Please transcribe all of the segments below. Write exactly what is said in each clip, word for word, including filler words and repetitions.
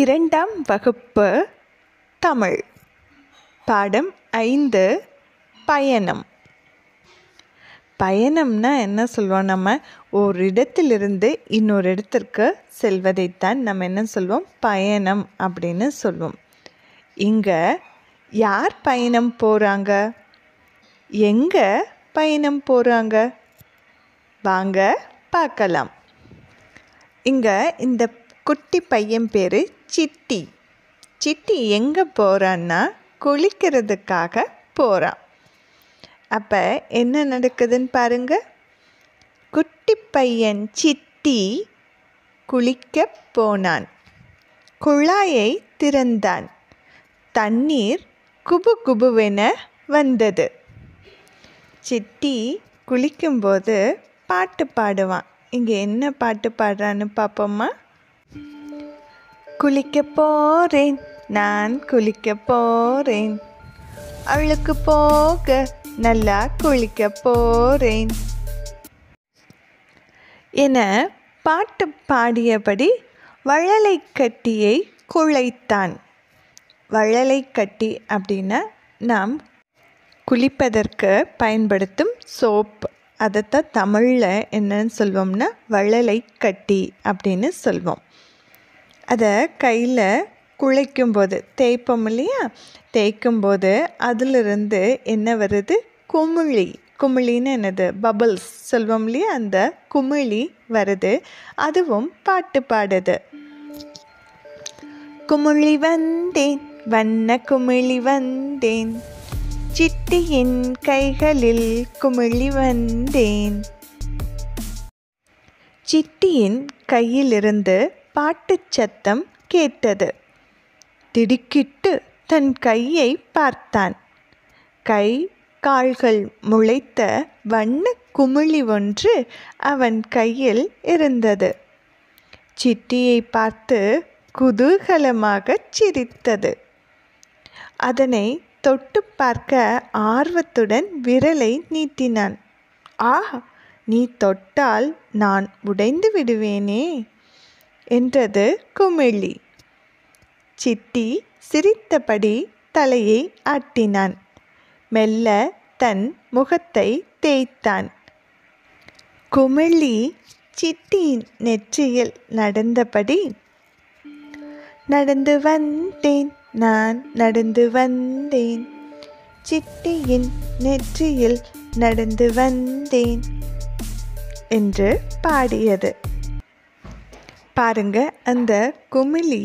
இரண்டாம் வகுப்பு தமிழ் பாடம் ஐந்து பயணம். பயணம்னா என்ன சொல்லுவோம்? நம்ம ஒரு இடத்திலிருந்து இன்னொரு இடத்திற்கு செல்வதைத்தான் நம்ம என்ன சொல்லுவோம்? பயணம் அப்படின்னு சொல்லுவோம். இங்கே யார் பயணம் போகிறாங்க, எங்கே பயணம் போகிறாங்க, வாங்க பார்க்கலாம். இங்கே இந்த குட்டி பையன் பேர் சிட்டி. சிட்டி எங்கே போகிறான்னா குளிக்கிறதுக்காக போகிறான். அப்போ என்ன நடக்குதுன்னு பாருங்க. குட்டி பையன் சிட்டி குளிக்க போனான். குழாயை திறந்தான். தண்ணீர் குபு குபுவென வந்தது. சிட்டி குளிக்கும்போது பாட்டு பாடுவான். இங்கே என்ன பாட்டு பாடுறான்னு பார்ப்போமா? குளிக்க போகிறேன், நான் குளிக்க போகிறேன், அவளுக்கு போக நல்லா குளிக்க போகிறேன் என பாட்டு பாடியபடி வழலை கட்டியை குழைத்தான். வழலை கட்டி அப்படின்னா நாம் குளிப்பதற்கு பயன்படுத்தும் சோப்பு. அதைத்தான் தமிழில் என்னன்னு சொல்வோம்னா வழலை கட்டி அப்படின்னு சொல்வோம். அதை கையில் குழைக்கும்போது தேய்ப்போம் இல்லையா? தேய்க்கும்போது அதிலிருந்து என்ன வருது? குமிழி. குமிழின்னு என்னது? பபுள்ஸ் சொல்வோம் இல்லையா? அந்த குமிழி வருது. அதுவும் பாட்டு பாடுது. குமிழி வந்தேன், வண்ண குமிழி வந்தேன், சிட்டியின் கைகளில் குமிழி வந்தேன். சிட்டியின் கையிலிருந்து பாட்டு சத்தம் கேட்டது. திடுக்கிட்டு தன் கையை பார்த்தான். கை கால்கள் முளைத்த வண்ண குமிழி ஒன்று அவன் கையில் இருந்தது. சிட்டியை பார்த்து குதூகலமாக சிரித்தது. அதனை தொட்டு பார்க்க ஆர்வத்துடன் விரலை நீட்டினான். ஆ, நீ தொட்டால் நான் உடைந்து விடுவேனே என்றது குமிழி. சிட்டி சிரித்தபடி தலையை ஆட்டினான். மெல்ல தன் முகத்தை தேய்த்தான். குமிழி சிட்டியின் நெற்றியில் நடந்தபடி நடந்து வந்தேன், நான் நடந்து வந்தேன், சிட்டியின் நெற்றியில் நடந்து வந்தேன் என்று பாடியது. பாருங்க, அந்த குமிழி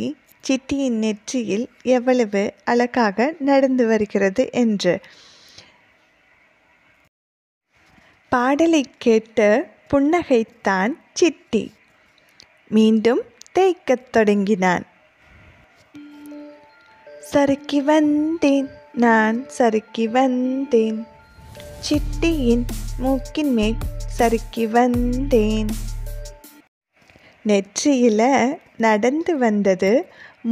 சிட்டியின் நெற்றியில் எவ்வளவு அழகாக நடந்து வருகிறது என்று. பாடலை கேட்டு புன்னகைத்தான் சிட்டி. மீண்டும் தேய்க்கத் தொடங்கினான். சறுக்கி வந்தேன், நான் சறுக்கி வந்தேன், சிட்டியின் மூக்கின் மேல் சறுக்கி வந்தேன். நெற்றியில் நடந்து வந்தது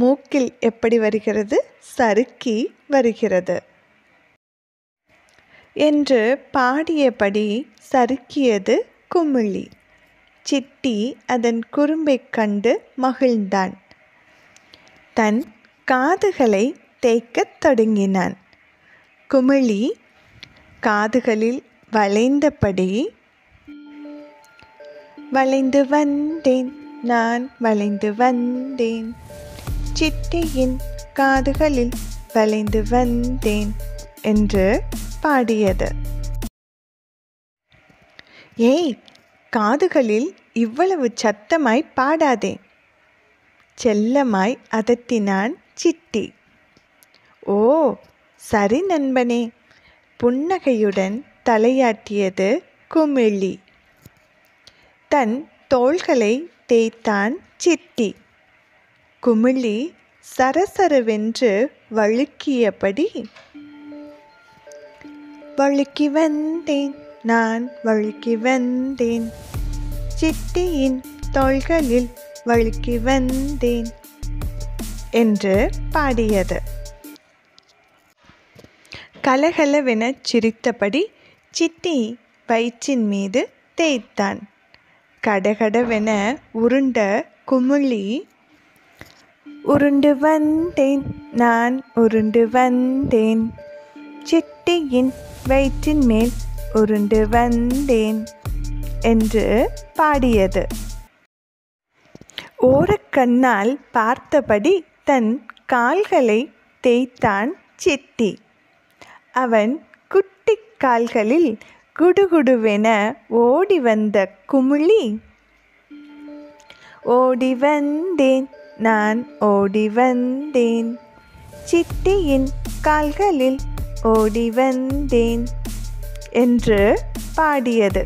மூக்கில் எப்படி வருகிறது? சறுக்கி வருகிறது என்று பாடியபடி சறுக்கியது குமிழி. சிட்டி அதன் குறும்பை கண்டு மகிழ்ந்தான். தன் காதுகளை தேய்க்கத் தொடங்கினான். குமிழி காதுகளில் வளைந்தபடி வளைந்து வந்தேன், நான் வளைந்து வந்தேன், சிட்டியின் காதுகளில் வளைந்து வந்தேன் என்று பாடியது. ஏய், காதுகளில் இவ்வளவு சத்தமாய் பாடாதே, செல்லமாய் அதட்டினான் சிட்டி. ஓ சரி நண்பனே, புன்னகையுடன் தலையாட்டியது குமிழி. தன் தோள்களை தேய்த்தான் சிட்டி. குமிழி சரசரவென்று வழுக்கியபடி வழுக்கி வந்தேன், நான் வழுக்கி வந்தேன், சிட்டியின் தோள்களில் வழுக்கி வந்தேன் என்று பாடியது. கலகலவென சிரித்தபடி சிட்டி வயிற்றின் மீது தேய்த்தான். கடகடவென உருண்ட குமிழி உருண்டு வந்தேன் நான் உருண்டு வந்தேன், சிட்டியின் வயிற்றின் மேல் உருண்டு வந்தேன் என்று பாடியது. ஓரக்கண்ணால் பார்த்தபடி தன் கால்களை தேய்த்தான் சிட்டி. அவன் குட்டி கால்களில் குடுகுடுவென ஓடி வந்த குமிழி, ஓடி வந்தேன் நான் ஓடி வந்தேன், சிட்டியின் கால்களில் ஓடி வந்தேன் என்று பாடியது.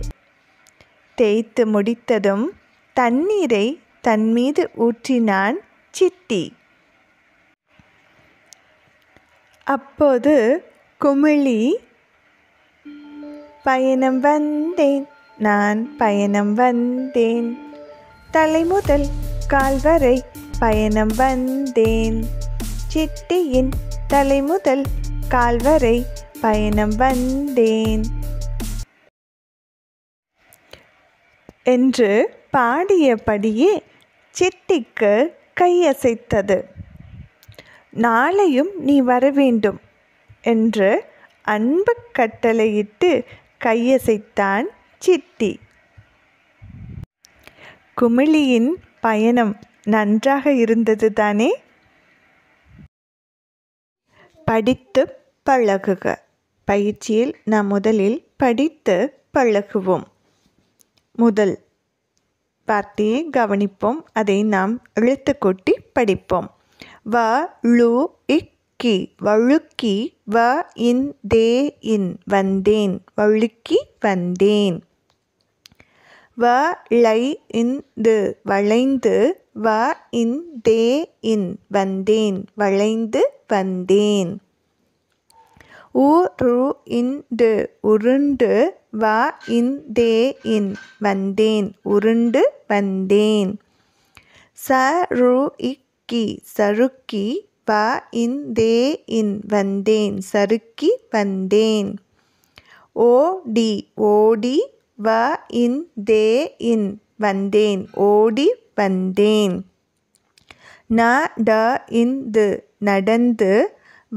தேய்த்து முடித்ததும் தண்ணீரை தன்மீது ஊற்றினான் சிட்டி. அப்போது குமிழி, பயணம் வந்தேன் நான் பயணம் வந்தேன், தலைமுதல் கால்வரை பயணம் வந்தேன், சிட்டியின் தலைமுதல் கால்வரை பயணம் வந்தேன் என்று பாடியபடியே சிட்டிக்கு கையசைத்தது. நாளையும் நீ வரவேண்டும் என்று அன்பு கட்டளையிட்டு கையசைத்தான் சிட்டி. குமிழியின் பயணம் நன்றாக இருந்தது தானே? படித்து பழகுக. பயிற்சியில் நாம் முதலில் படித்து பழகுவோம். முதல் வார்த்தையை கவனிப்போம், அதை நாம் எழுத்து கூட்டி படிப்போம். வ லு இக்கி வழுக்கி வ இன் தே இன் வந்தேன் வழுக்கி வந்தேன், வ லை இந்து வளைந்து வ இன் தே இன் வந்தேன் வளைந்து வந்தேன், உ ரு இந்து உருண்டு வ இன் தே இன் வந்தேன் உருண்டு வந்தேன், ச ரு இக்கி சறுக்கி வ இன் தே இன் வந்தேன் சறுக்கி வந்தேன், ஓ டி ஓடி வ இன் தே இன் வந்தேன் ஓடி வந்தேன், ந ட இந்து நடந்து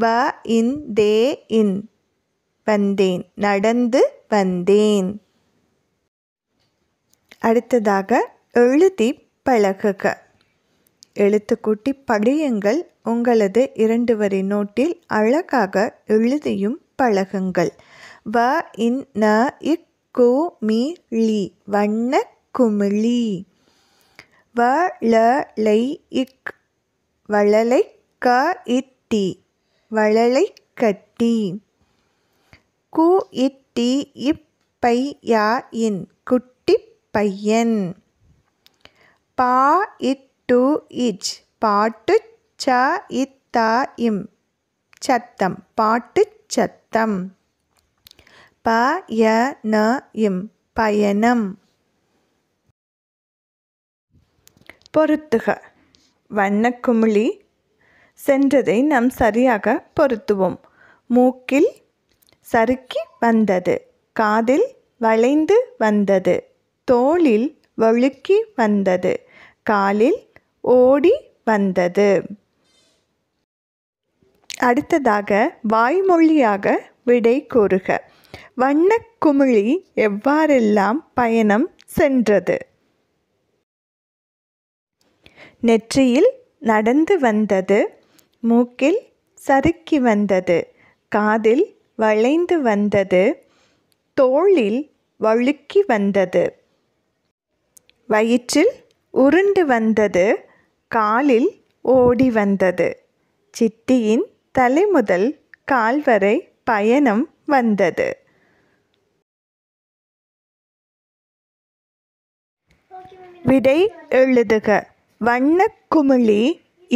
வ இன் தே இன் வந்தேன் நடந்து வந்தேன். அடுத்ததாக எழுதி பழகுக. எழுத்துக்கூட்டி படியுங்கள். உங்களது இரண்டு வரி நோட்டில் அழகாக எழுதியும் பழகுங்கள். வ இன் ந இக் கு மி லி வண்ண குமிழி, வ ல லை இக் வளலை க இட்டி வளலை கட்டி, கு இட்டி இப்பை யா இன் குட்டி பையன், பா இட்டு இச் பாட்டு ச இத்தா இம் சத்தம் பாட்டு சத்தம், ப ய ந இம் பயணம். பொருத்துக. வண்ணக்குமிழி சென்றதை நாம் சரியாக பொருத்துவோம். மூக்கில் சறுக்கி வந்தது, காதில் வளைந்து வந்தது, தோளில் வழுக்கி வந்தது, காலில் ஓடி வந்தது. அடுத்ததாக வாய்மொழியாக விடை கூறுக. வண்ணக்குமிழி எவ்வாறெல்லாம் பயணம் சென்றது? நெற்றியில் நடந்து வந்தது, மூக்கில் சறுக்கி வந்தது, காதில் வளைந்து வந்தது, தோளில் வழுக்கி வந்தது, வயிற்றில் உருண்டு வந்தது, காலில் ஓடி வந்தது, சிட்டியின் தலைமுதல் கால்வரை பயணம் வந்தது. விடை எழுதுக. வண்ணக்குமிழி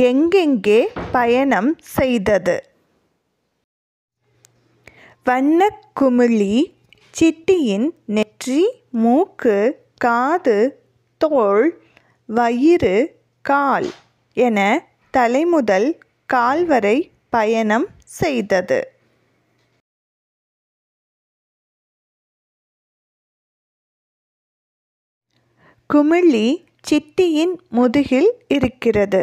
எங்கெங்கே பயணம் செய்தது? வண்ணக்குமிழி சிட்டியின் நெற்றி, மூக்கு, காது, தோள், வயிறு, கால் என தலைமுதல் கால்வரை பயணம் செய்தது. குமிழி சிட்டியின் முதுகில் இருக்கிறது,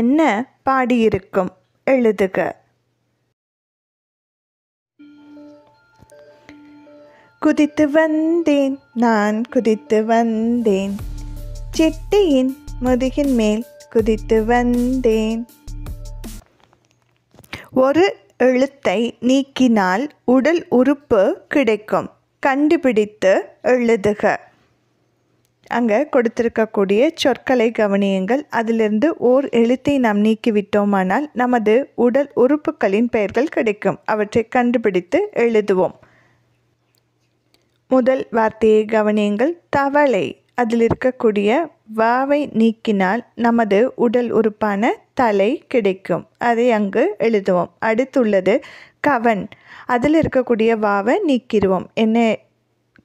என்ன பாடியிருக்கும் எழுதுக. குதித்து வந்தேன் நான் குதித்து வந்தேன், சிட்டியின் முதுகின் மேல் குதித்து வந்தேன். ஒரு எழுத்தை நீக்கினால் உடல் உறுப்பு கிடைக்கும். கண்டுபிடித்து எழுதுக. அங்கே கொடுத்திருக்கக்கூடிய சொற்களை கவனியுங்கள். அதிலிருந்து ஓர் எழுத்தை நாம் நீக்கிவிட்டோமானால் நமது உடல் உறுப்புகளின் பெயர்கள் கிடைக்கும். அவற்றை கண்டுபிடித்து எழுதுவோம். முதல் வார்த்தையை கவனியுங்கள், தவளை. அதில் இருக்கக்கூடிய வாவை நீக்கினால் நமது உடல் உறுப்பான தலை கிடைக்கும். அதை அங்கு எழுதுவோம். அடுத்துள்ளது கவன். அதில் இருக்கக்கூடிய வாவை நீக்கிடுவோம். என்ன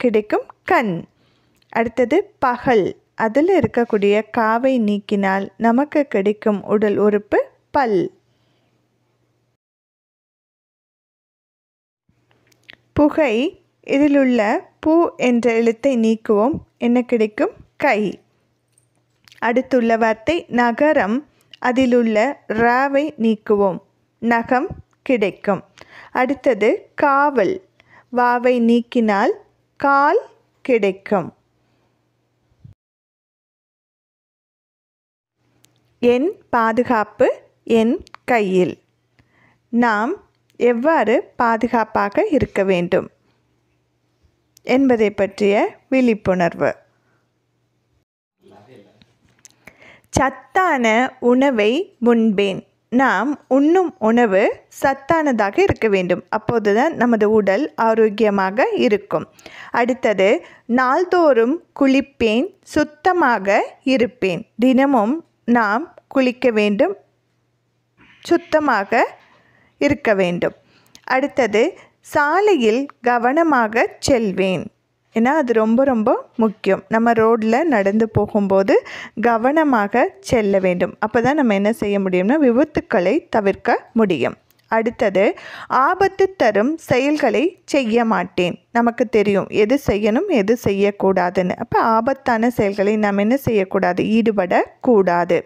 கிடைக்கும்? கண். அடுத்தது பகல். அதில் இருக்கக்கூடிய காவை நீக்கினால் நமக்கு கிடைக்கும் உடல் உறுப்பு பல். புகை. இதிலுள்ள பூ என்ற எழுத்தை நீக்குவோம். என்ன கிடைக்கும்? கை. அடுத்துள்ள வார்த்தை நகரம். அதிலுள்ள ராவை நீக்குவோம். நகம் கிடைக்கும். அடுத்தது காவல். வாவை நீக்கினால் கால் கிடைக்கும். என் பாதுகாப்பு என் கையில். நாம் எவ்வாறு பாதுகாப்பாக இருக்க வேண்டும் என்பதை பற்றிய விழிப்புணர்வு. சத்தான உணவை உண்பேன். நாம் உண்ணும் உணவு சத்தானதாக இருக்க வேண்டும். அப்போதுதான் நமது உடல் ஆரோக்கியமாக இருக்கும். அடுத்தது நாள்தோறும் குளிப்பேன், சுத்தமாக இருப்பேன். தினமும் நாம் குளிக்க வேண்டும், சுத்தமாக இருக்க வேண்டும். அடுத்தது சாலையில் கவனமாக செல்வேன். ஏன்னா அது ரொம்ப ரொம்ப முக்கியம். நம்ம ரோடில் நடந்து போகும்போது கவனமாக செல்ல வேண்டும். அப்போ தான் நம்ம என்ன செய்ய முடியும்னா விபத்துக்களை தவிர்க்க முடியும். அடுத்தது ஆபத்து தரும் செயல்களை செய்ய மாட்டேன். நமக்கு தெரியும் எது செய்யணும் எது செய்யக்கூடாதுன்னு. அப்போ ஆபத்தான செயல்களை நாம் என்ன செய்யக்கூடாது? ஈடுபடக்கூடாது.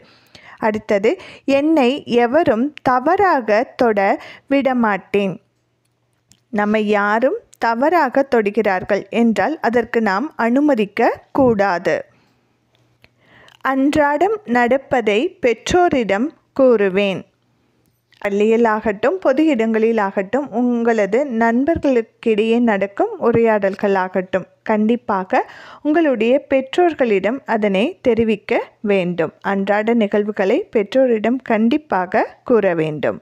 அடுத்தது என்னை எவரும் தவறாக தொட விடமாட்டேன். நம்மை யாரும் தவறாக தொடுகிறார்கள் என்றால் அதற்கு நாம் அனுமதிக்க கூடாது. அன்றாடம் நடப்பதை பெற்றோரிடம் கூறுவேன். பள்ளியில் ஆகட்டும், பொது இடங்களில் ஆகட்டும், உங்களது நண்பர்களுக்கிடையே நடக்கும் உரையாடல்களாகட்டும், கண்டிப்பாக உங்களுடைய பெற்றோர்களிடம் அதனை தெரிவிக்க வேண்டும். அன்றாட நிகழ்வுகளை பெற்றோரிடம் கண்டிப்பாக கூற வேண்டும்.